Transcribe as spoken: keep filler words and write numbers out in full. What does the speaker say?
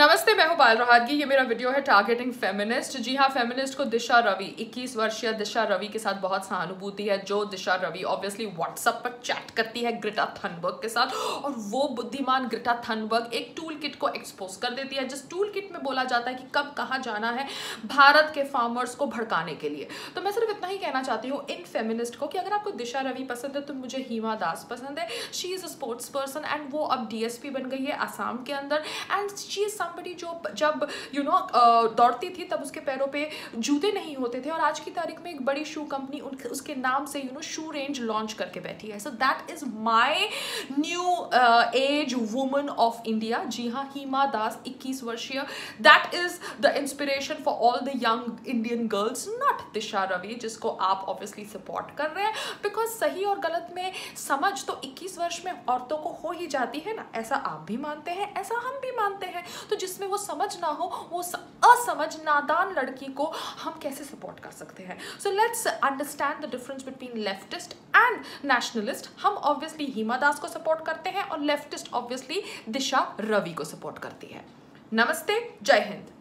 नमस्ते, मैं हूँ बाल रोहतगी। ये मेरा वीडियो है टारगेटिंग फेमिनिस्ट। जी हाँ, फेमिनिस्ट को दिशा रवि, इक्कीस वर्षीय दिशा रवि के साथ बहुत सहानुभूति है। जो दिशा रवि ऑब्वियसली व्हाट्सएप पर चैट करती है ग्रेटा थनबर्ग के साथ, और वो बुद्धिमान ग्रेटा थनबर्ग एक टूल किट को एक्सपोज कर देती है, जिस टूल किट में बोला जाता है कि कब कहाँ जाना है भारत के फार्मर्स को भड़काने के लिए। तो मैं सिर्फ इतना ही कहना चाहती हूँ इन फेमिनिस्ट को कि अगर आपको दिशा रवि पसंद है तो मुझे हिमा दास पसंद है। She is a sports person and वो अब डी एस पी बन गई है आसाम के अंदर। एंड शी इज़ बड़ी जो जब यू you नो know, दौड़ती थी तब उसके पैरों पे जूते नहीं होते थे, और आज की तारीख में एक बड़ी शू कंपनी उसके नाम से you you know know, shoe range launch करके बैठी है। So that is my new age woman of India. जी हाँ, हिमा दास इक्कीस वर्षीय, that is the inspiration for all the young Indian girls, not Disha Ravi, जिसको आप ऑब्वियसली सपोर्ट कर रहे हैं। बिकॉज सही और गलत में समझ तो इक्कीस वर्ष में औरतों को हो ही जाती है ना, ऐसा आप भी मानते हैं, ऐसा हम भी मानते हैं। तो जिसमें वो समझ ना हो, वो असमझ नादान लड़की को हम कैसे सपोर्ट कर सकते हैं। So let's understand the difference between leftist and nationalist. हम ऑब्वियसली हिमा दास को सपोर्ट करते हैं और लेफ्टिस्ट ऑब्वियसली दिशा रवि को सपोर्ट करती है। नमस्ते, जय हिंद।